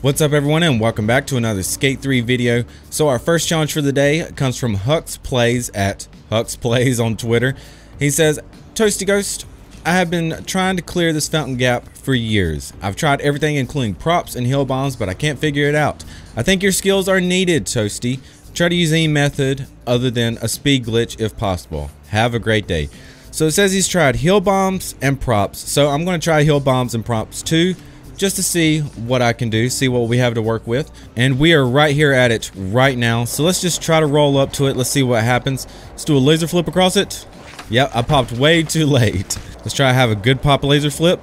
What's up everyone, and welcome back to another Skate 3 video. So our first challenge for the day comes from Hux Plays at Hux Plays on Twitter. He says, Toasty Ghost, I have been trying to clear this fountain gap for years. I've tried everything including props and hill bombs, but I can't figure it out. I think your skills are needed, Toasty. Try to use any method other than a speed glitch if possible. Have a great day. So it says he's tried hill bombs and props. So I'm going to try hill bombs and props too, just to see what I can do, see what we have to work with. And we are right here at it right now. So let's just try to roll up to it. Let's see what happens. Let's do a laser flip across it. Yep, I popped way too late. Let's try to have a good pop laser flip.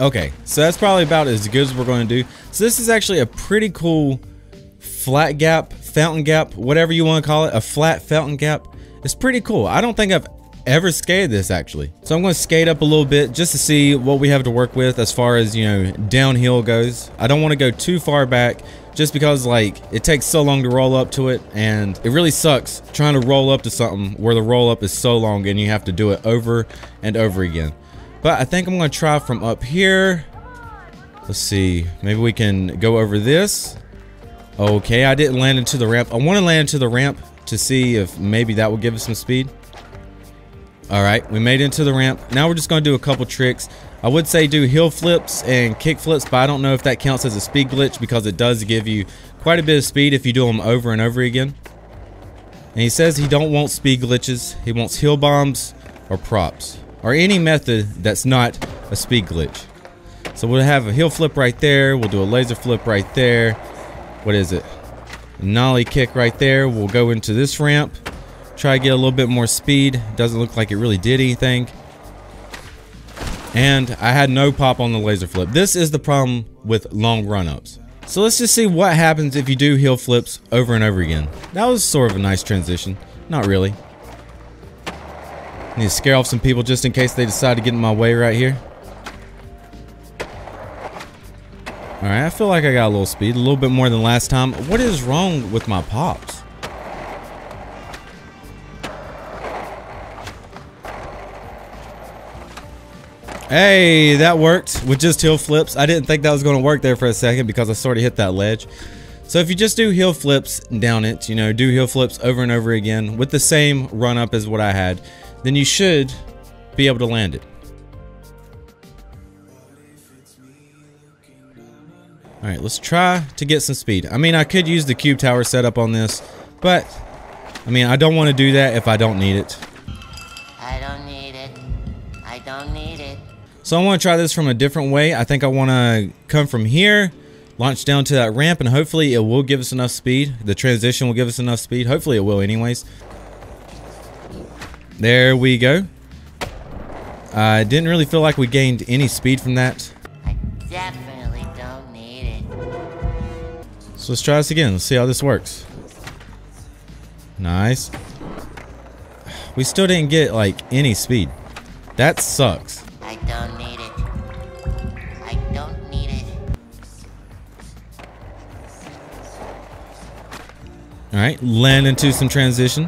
Okay, so that's probably about as good as we're going to do. So this is actually a pretty cool flat gap, fountain gap, whatever you want to call it, a flat fountain gap. It's pretty cool. I don't think I've ever skated this actually. So I'm going to skate up a little bit just to see what we have to work with as far as, you know, downhill goes. I don't want to go too far back just because, like, it takes so long to roll up to it, and it really sucks trying to roll up to something where the roll up is so long and you have to do it over and over again. But I think I'm going to try from up here. Let's see, maybe we can go over this. Okay, I didn't land into the ramp. I want to land into the ramp to see if maybe that will give us some speed. All right, we made it into the ramp. Now we're just going to do a couple tricks. I would say do heel flips and kick flips, but I don't know if that counts as a speed glitch because it does give you quite a bit of speed if you do them over and over again. And he says he don't want speed glitches. He wants heel bombs or props or any method that's not a speed glitch. So we'll have a heel flip right there. We'll do a laser flip right there. What is it? A nollie kick right there. We'll go into this ramp. Try to get a little bit more speed. Doesn't look like it really did anything. And I had no pop on the laser flip. This is the problem with long run-ups. So let's just see what happens if you do heel flips over and over again. That was sort of a nice transition. Not really. Need to scare off some people just in case they decide to get in my way right here. Alright, I feel like I got a little speed. A little bit more than last time. What is wrong with my pops? Hey, that worked with just heel flips. I didn't think that was going to work there for a second because I sort of hit that ledge. So if you just do heel flips down it, you know, do heel flips over and over again with the same run up as what I had, then you should be able to land it. All right, let's try to get some speed. I mean, I could use the cube tower setup on this, but I mean, I don't want to do that if I don't need it. I don't need it. I don't need it. So I want to try this from a different way. I think I want to come from here, launch down to that ramp, and hopefully it will give us enough speed. The transition will give us enough speed. Hopefully it will anyways. There we go. I didn't really feel like we gained any speed from that. I definitely don't need it. So let's try this again. Let's see how this works. Nice. We still didn't get like any speed. That sucks. I don't need it. I don't need it. All right, land into some transition.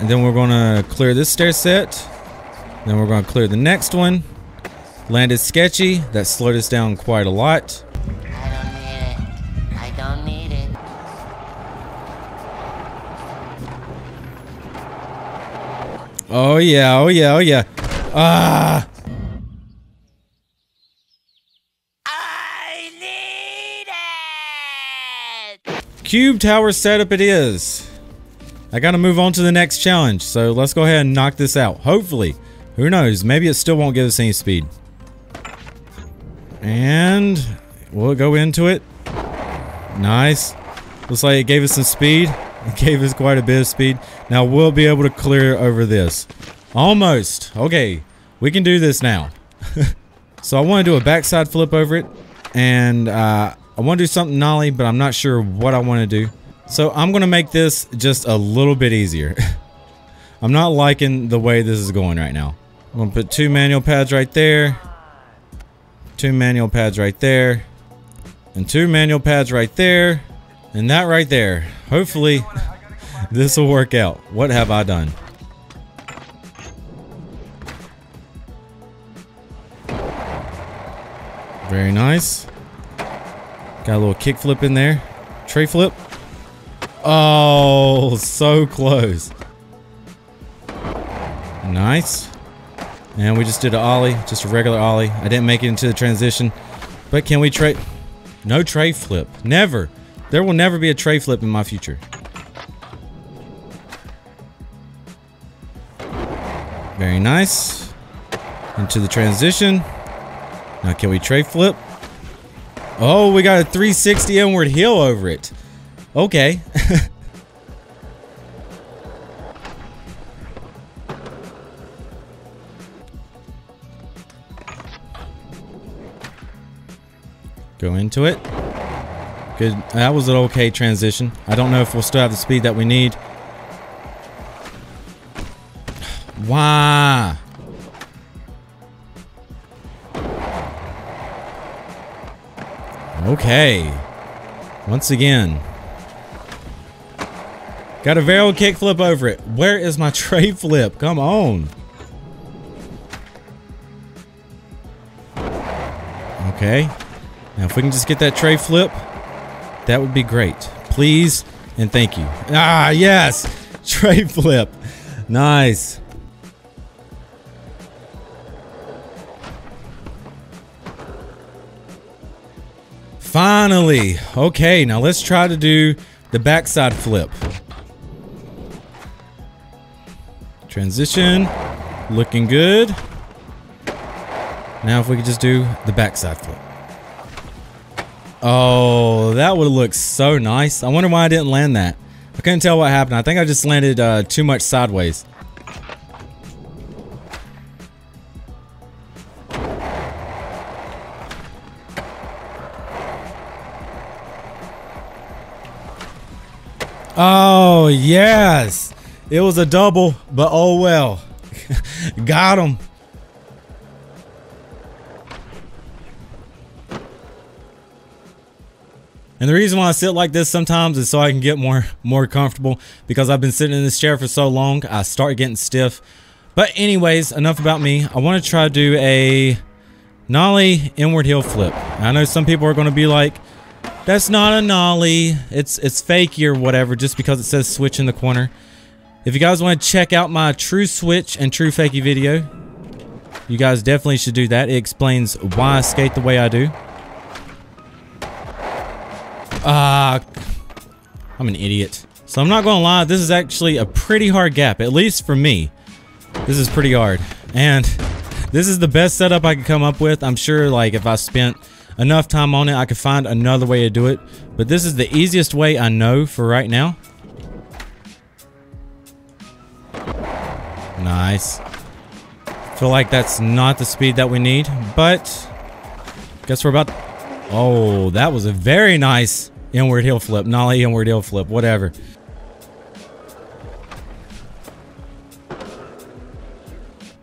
And then we're gonna clear this stair set. Then we're gonna clear the next one. Landed sketchy. That slowed us down quite a lot. I don't need it. I don't need it. Oh yeah, oh yeah, oh yeah. Ah! Cube tower setup it is. I gotta move on to the next challenge, so let's go ahead and knock this out. Hopefully. Who knows? Maybe it still won't give us any speed. And we'll go into it. Nice. Looks like it gave us some speed. It gave us quite a bit of speed. Now we'll be able to clear over this. Almost. Okay. We can do this now. So I want to do a backside flip over it. And I want to do something nollie, but I'm not sure what I want to do. So I'm going to make this just a little bit easier. I'm not liking the way this is going right now. I'm going to put two manual pads right there. Two manual pads right there. And two manual pads right there. And that right there. Hopefully this will work out. What have I done? Very nice. Got a little kick flip in there. Tree flip. Oh, so close. Nice. And we just did an ollie, just a regular ollie. I didn't make it into the transition. But can we trade? No tray flip. Never. There will never be a tray flip in my future. Very nice. Into the transition. Now can we tray flip? Oh, we got a 360 inward heel over it. Okay. Go into it. Good. That was an okay transition. I don't know if we'll still have the speed that we need. Why? Okay. Once again. Got a varial kick flip over it. Where is my tray flip? Come on. Okay. Now, if we can just get that tray flip, that would be great. Please and thank you. Ah, yes. Tray flip. Nice. Finally. Okay, now let's try to do the backside flip. Transition. Looking good. Now if we could just do the backside flip. Oh, that would look so nice. I wonder why I didn't land that. I couldn't tell what happened. I think I just landed too much sideways. Oh, yes. It was a double, but oh well. Got him. And the reason why I sit like this sometimes is so I can get more comfortable, because I've been sitting in this chair for so long, I start getting stiff. But anyways, enough about me. I want to try to do a nollie inward heel flip. I know some people are going to be like, that's not a nollie. It's fakey or whatever, just because it says switch in the corner. If you guys want to check out my true switch and true fakey video, you guys definitely should do that. It explains why I skate the way I do. I'm an idiot. So I'm not gonna lie, this is actually a pretty hard gap, at least for me. This is pretty hard. And this is the best setup I could come up with. I'm sure, like, if I spent enough time on it, I could find another way to do it. But this is the easiest way I know for right now. Nice. Feel like that's not the speed that we need, but guess we're about to. Oh, that was a very nice inward heel flip, nollie inward heel flip, whatever.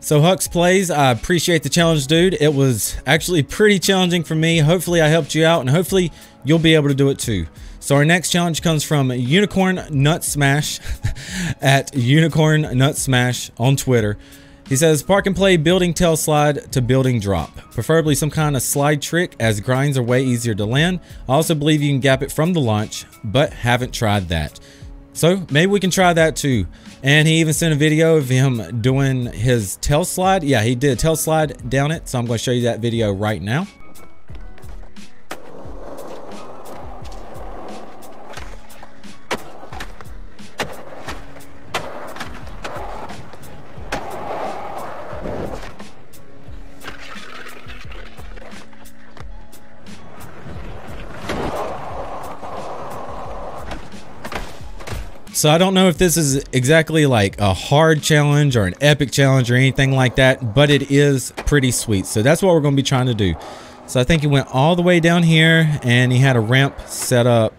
So Hux Plays, I appreciate the challenge, dude. It was actually pretty challenging for me. Hopefully I helped you out, and hopefully you'll be able to do it too. So our next challenge comes from UnicornNutSmash at UnicornNutSmash on Twitter. He says, park and play building tail slide to building drop. Preferably some kind of slide trick, as grinds are way easier to land. I also believe you can gap it from the launch, but haven't tried that. So maybe we can try that too. And he even sent a video of him doing his tail slide. Yeah, he did a tail slide down it. So I'm going to show you that video right now. So I don't know if this is exactly like a hard challenge or an epic challenge or anything like that, but it is pretty sweet. So that's what we're going to be trying to do. So I think he went all the way down here, and he had a ramp set up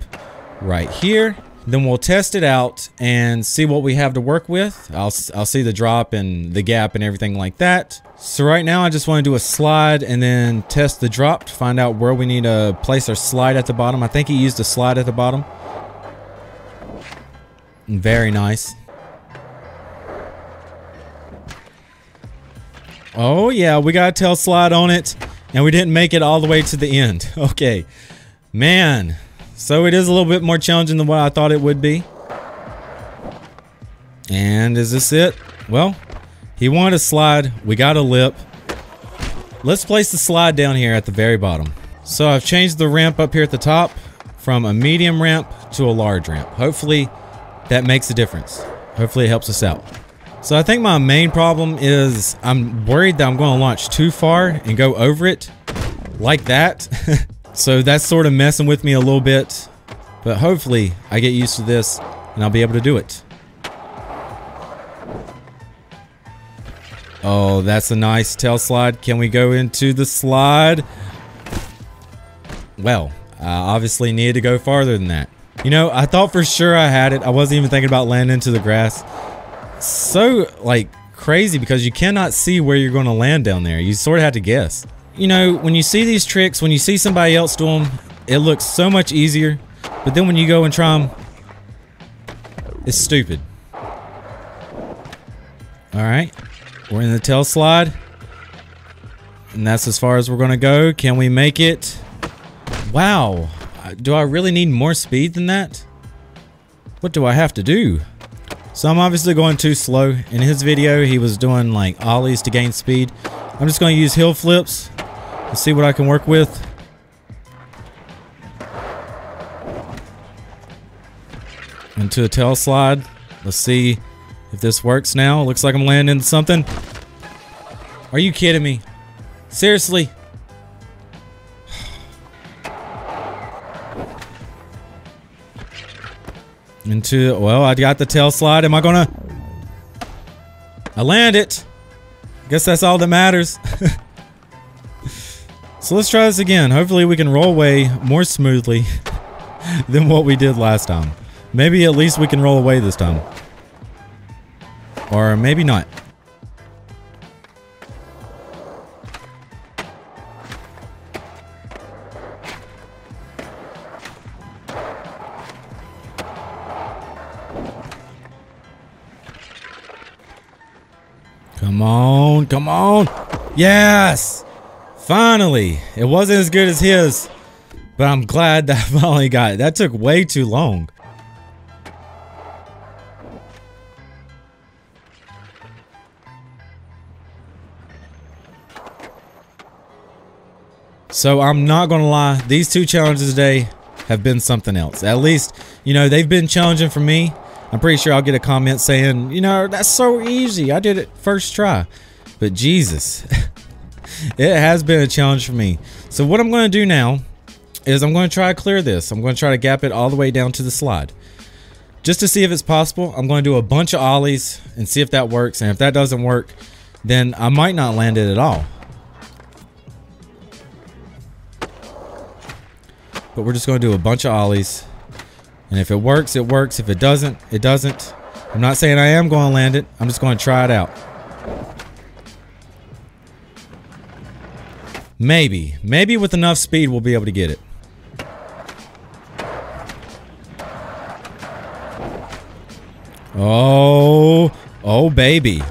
right here. Then we'll test it out and see what we have to work with. I'll see the drop and the gap and everything like that. So right now I just want to do a slide and then test the drop to find out where we need to place our slide at the bottom. I think he used a slide at the bottom. Very nice. Oh yeah, we got a tail slide on it, and we didn't make it all the way to the end. Okay, Man, so it is a little bit more challenging than what I thought it would be. And is this it? Well, he wanted a slide. We got a lip. Let's place the slide down here at the very bottom. So I've changed the ramp up here at the top from a medium ramp to a large ramp. Hopefully that makes a difference. Hopefully it helps us out. So I think my main problem is I'm worried that I'm going to launch too far and go over it like that. So that's sort of messing with me a little bit, but hopefully I get used to this and I'll be able to do it. Oh, that's a nice tail slide. Can we go into the slide? Well, I obviously needed to go farther than that. You know, I thought for sure I had it. I wasn't even thinking about landing into the grass. So like crazy because you cannot see where you're going to land down there. You sort of had to guess. You know, when you see these tricks, when you see somebody else do them, it looks so much easier. But then when you go and try them, it's stupid. All right, we're in the tail slide. And that's as far as we're going to go. Can we make it? Wow. Do I really need more speed than that? What do I have to do? So I'm obviously going too slow. In his video, he was doing like ollies to gain speed. I'm just going to use heel flips and see what I can work with. Into a tail slide. Let's see if this works now. Looks like I'm landing into something. Are you kidding me? Seriously? Into, well, I got the tail slide. Am I gonna? I land it. Guess that's all that matters. So let's try this again. Hopefully we can roll away more smoothly than what we did last time. Maybe at least we can roll away this time. Or maybe not. Come on, come on. Yes, finally. It wasn't as good as his, but I'm glad that I finally got it. That took way too long. So I'm not gonna lie, these two challenges today have been something else. At least, you know, they've been challenging for me. I'm pretty sure I'll get a comment saying, you know, that's so easy. I did it first try. But Jesus, it has been a challenge for me. So what I'm going to do now is I'm going to try to clear this. I'm going to try to gap it all the way down to the slide. Just to see if it's possible, I'm going to do a bunch of ollies and see if that works. And if that doesn't work, then I might not land it at all. But we're just going to do a bunch of ollies. And if it works, it works. If it doesn't, it doesn't. I'm not saying I am going to land it. I'm just going to try it out. Maybe. Maybe with enough speed, we'll be able to get it. Oh. Oh, baby.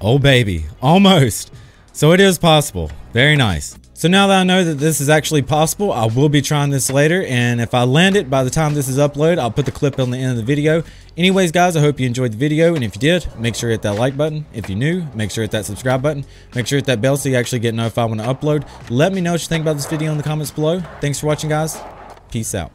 Oh, baby. Almost. So it is possible. Very nice. So now that I know that this is actually possible, I will be trying this later, and if I land it by the time this is uploaded, I'll put the clip on the end of the video. Anyways, guys, I hope you enjoyed the video, and if you did, make sure you hit that like button. If you're new, make sure you hit that subscribe button. Make sure you hit that bell so you actually get notified when I upload. Let me know what you think about this video in the comments below. Thanks for watching, guys. Peace out.